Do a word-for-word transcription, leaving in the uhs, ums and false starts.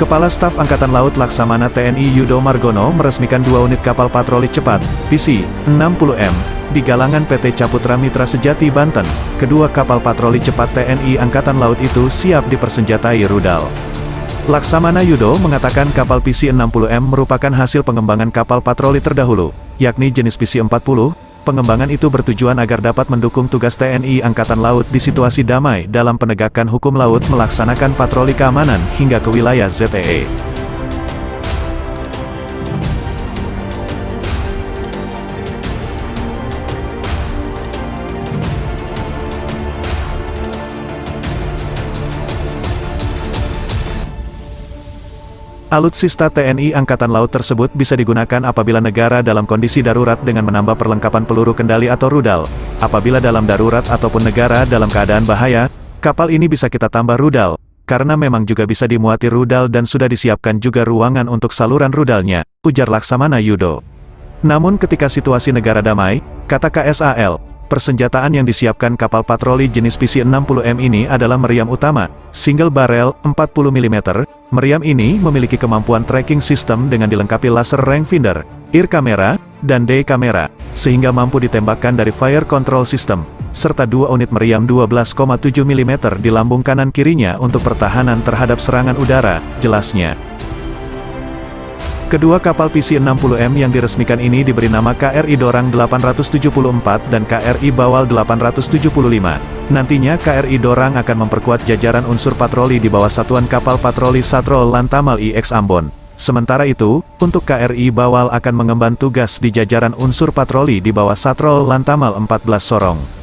Kepala Staf Angkatan Laut Laksamana T N I Yudo Margono meresmikan dua unit kapal patroli cepat, P C enam puluh M, di galangan P T Caputra Mitra Sejati Banten. Kedua kapal patroli cepat T N I Angkatan Laut itu siap dipersenjatai rudal. Laksamana Yudo mengatakan kapal P C enam puluh M merupakan hasil pengembangan kapal patroli terdahulu, yakni jenis P C empat puluh. Pengembangan itu bertujuan agar dapat mendukung tugas T N I Angkatan Laut di situasi damai dalam penegakan hukum laut, melaksanakan patroli keamanan hingga ke wilayah Z E E. Alutsista T N I Angkatan Laut tersebut bisa digunakan apabila negara dalam kondisi darurat dengan menambah perlengkapan peluru kendali atau rudal. Apabila dalam darurat ataupun negara dalam keadaan bahaya, kapal ini bisa kita tambah rudal, karena memang juga bisa dimuati rudal dan sudah disiapkan juga ruangan untuk saluran rudalnya, ujar Laksamana Yudo. Namun ketika situasi negara damai, kata K S A L, persenjataan yang disiapkan kapal patroli jenis P C enam puluh M ini adalah meriam utama, single barrel empat puluh milimeter. Meriam ini memiliki kemampuan tracking system dengan dilengkapi laser rangefinder, I R kamera, dan D kamera, sehingga mampu ditembakkan dari fire control system, serta dua unit meriam dua belas koma tujuh milimeter di lambung kanan kirinya untuk pertahanan terhadap serangan udara, jelasnya. Kedua kapal P C enam puluh M yang diresmikan ini diberi nama K R I Dorang delapan ratus tujuh puluh empat dan K R I Bawal delapan ratus tujuh puluh lima. Nantinya K R I Dorang akan memperkuat jajaran unsur patroli di bawah Satuan Kapal Patroli Satrol Lantamal nine Ambon. Sementara itu, untuk K R I Bawal akan mengemban tugas di jajaran unsur patroli di bawah Satrol Lantamal empat belas Sorong.